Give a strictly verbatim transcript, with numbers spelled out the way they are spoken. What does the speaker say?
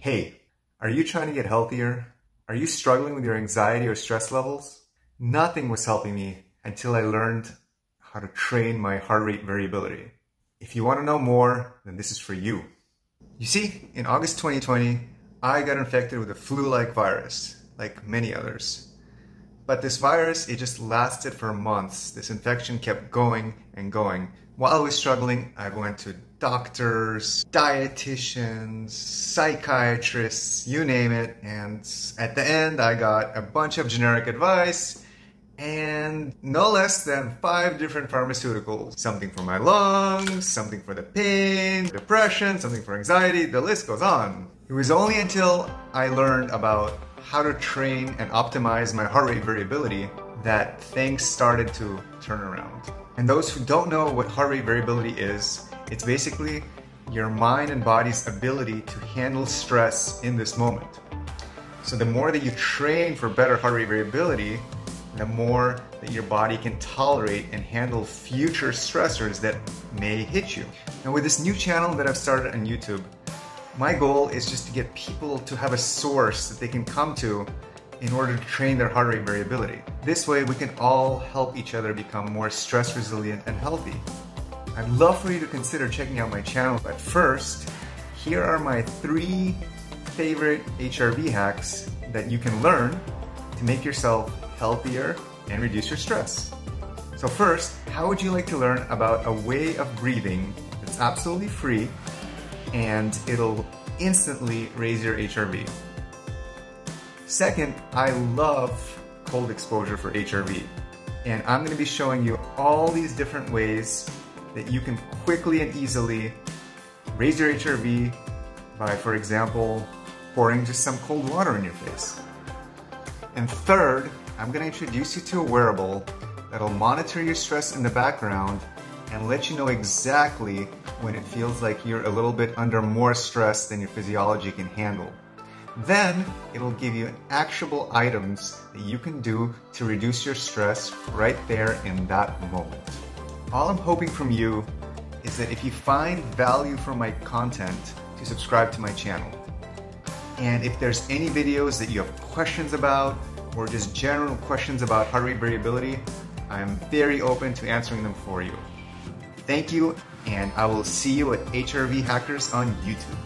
hey, are you trying to get healthier? Are you struggling with your anxiety or stress levels? Nothing was helping me until I learned how to train my heart rate variability. If you want to know more, then this is for you. You see, in August twenty twenty, I got infected with a flu-like virus, like many others. But this virus, it just lasted for months. This infection kept going and going. While I was struggling, I went to doctors, dietitians, psychiatrists, you name it. And at the end, I got a bunch of generic advice and no less than five different pharmaceuticals. Something for my lungs, something for the pain, depression, something for anxiety, the list goes on. It was only until I learned about how to train and optimize my heart rate variability that things started to turn around. And those who don't know what heart rate variability is, it's basically your mind and body's ability to handle stress in this moment. So the more that you train for better heart rate variability, the more that your body can tolerate and handle future stressors that may hit you. Now with this new channel that I've started on YouTube, my goal is just to get people to have a source that they can come to in order to train their heart rate variability. This way we can all help each other become more stress resilient and healthy. I'd love for you to consider checking out my channel, but first, here are my three favorite H R V hacks that you can learn to make yourself healthier and reduce your stress. So first, how would you like to learn about a way of breathing that's absolutely free and it'll instantly raise your H R V? Second, I love cold exposure for H R V, and I'm going to be showing you all these different ways that you can quickly and easily raise your H R V by, for example, pouring just some cold water in your face. And third, I'm going to introduce you to a wearable that'll monitor your stress in the background and let you know exactly when it feels like you're a little bit under more stress than your physiology can handle. Then it'll give you actionable items that you can do to reduce your stress right there in that moment. All I'm hoping from you is that if you find value from my content, to subscribe to my channel. And if there's any videos that you have questions about or just general questions about heart rate variability, I'm very open to answering them for you. Thank you, and I will see you at H R V Hackers on YouTube.